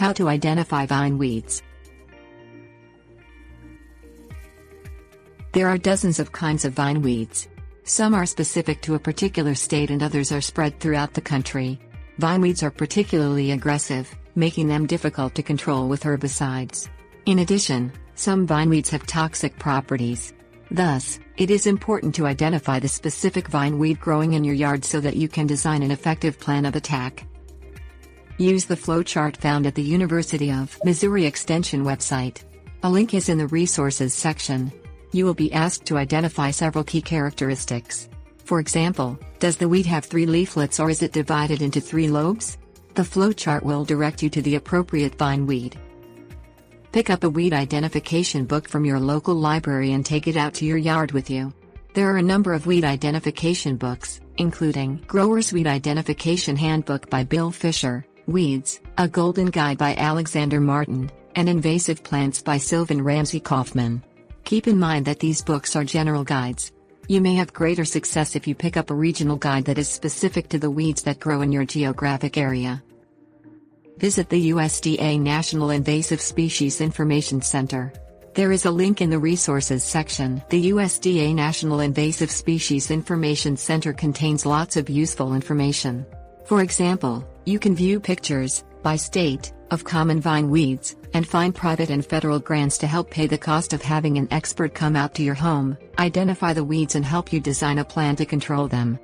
How to identify vine weeds. There are dozens of kinds of vine weeds. Some are specific to a particular state and others are spread throughout the country. Vine weeds are particularly aggressive, making them difficult to control with herbicides. In addition, some vine weeds have toxic properties. Thus, it is important to identify the specific vine weed growing in your yard so that you can design an effective plan of attack. Use the flowchart found at the University of Missouri Extension website. A link is in the resources section. You will be asked to identify several key characteristics. For example, does the weed have three leaflets or is it divided into three lobes? The flowchart will direct you to the appropriate vine weed. Pick up a weed identification book from your local library and take it out to your yard with you. There are a number of weed identification books, including Grower's Weed Identification Handbook by Bill Fisher, Weeds, A Golden Guide by Alexander Martin, and Invasive Plants by Sylvan Ramsey Kaufman. Keep in mind that these books are general guides. You may have greater success if you pick up a regional guide that is specific to the weeds that grow in your geographic area. Visit the USDA National Invasive Species Information Center. There is a link in the resources section. The USDA National Invasive Species Information Center contains lots of useful information. For example, you can view pictures, by state, of common vine weeds, and find private and federal grants to help pay the cost of having an expert come out to your home, identify the weeds and help you design a plan to control them.